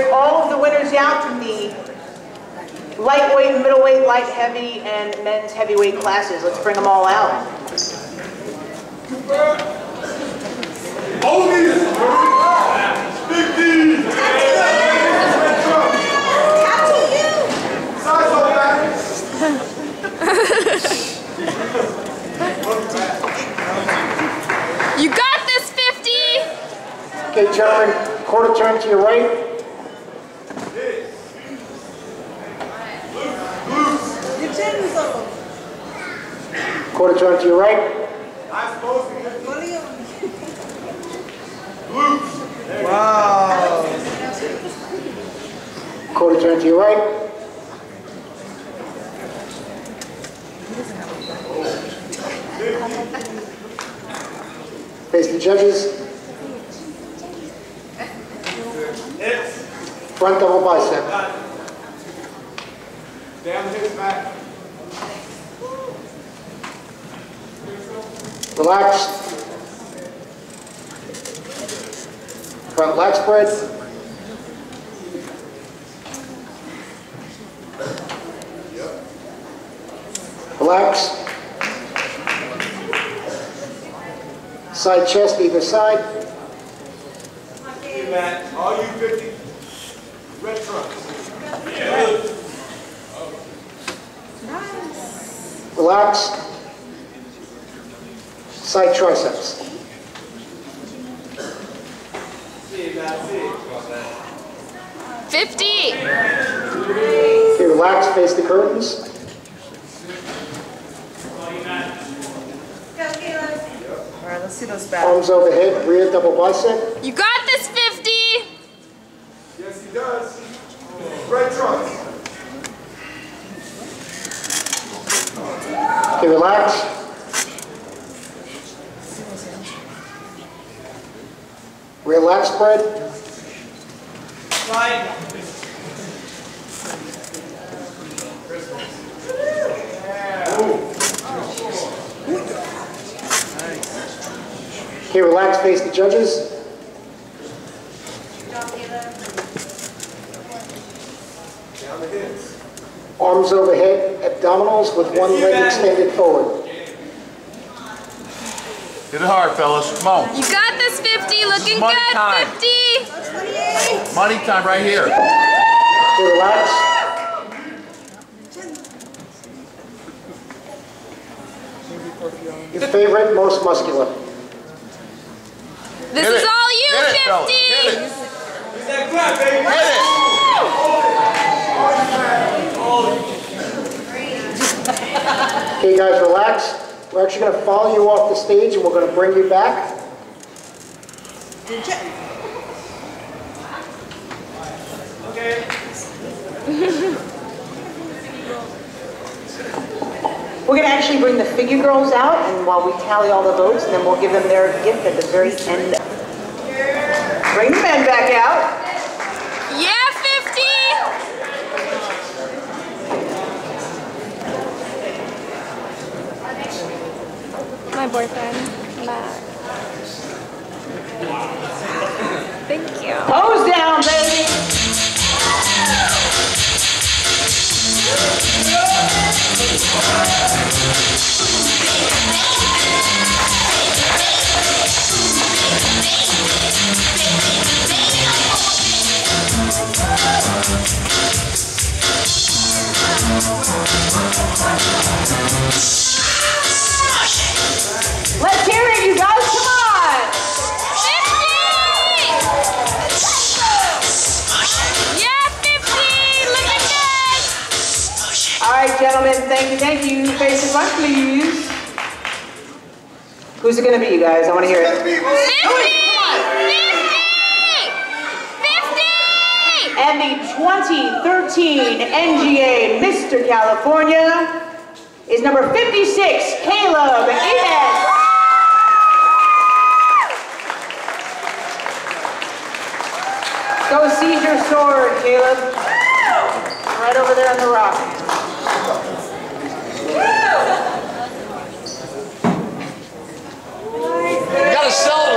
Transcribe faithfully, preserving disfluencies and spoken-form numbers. bring all of the winners out to the lightweight, middleweight, light heavy, and men's heavyweight classes. Let's bring them all out. You got this, fifty! Okay, gentlemen, quarter turn to your right. Quarter turn to your right. I'm supposed to get money on you. Wow. Quarter turn to your right. Face the judges. Front double bicep. Down his back. Relax. Front leg spread. Relax. Side chest either side. Hey, Matt, all you fifty red trunks. Yeah. Nice. Relax. Side triceps. fifty. Okay, relax, face the curtains. All right, let's see those back. Arms overhead, rear double bicep. You got this, fifty. Yes, he does. Right trunks. Okay, relax. Rear lat spread. Slide. Okay, relax, face the judges. Arms overhead, abdominals with one leg extended forward. Hit it hard, fellas. Come on. You got this, fifty. Looking money good, time. fifty. Money time right here. Okay, relax. Your favorite, most muscular. This is all you, fifty. Hit it, fellas. Hit it. Is that clap, baby? Hit it. Okay, guys, relax. We're actually going to follow you off the stage and we're going to bring you back. Okay. We're going to actually bring the figure girls out and while we tally all the votes, and then we'll give them their gift at the very end. Bring the men back out. My boyfriend, Matt. Thank you. Pose down, baby! Let's hear it, you guys. Come on. fifty. Yeah, fifty. Looking good. All right, gentlemen. Thank you. Thank you. Face the front, please. Who's it going to be, you guys? I want to hear it. fifty. fifty. fifty. And the twenty thirteen N G A Mister California is number fifty-six, Caleb Inez. Go seize your sword, Caleb. Right over there on the rock. You gotta sell it.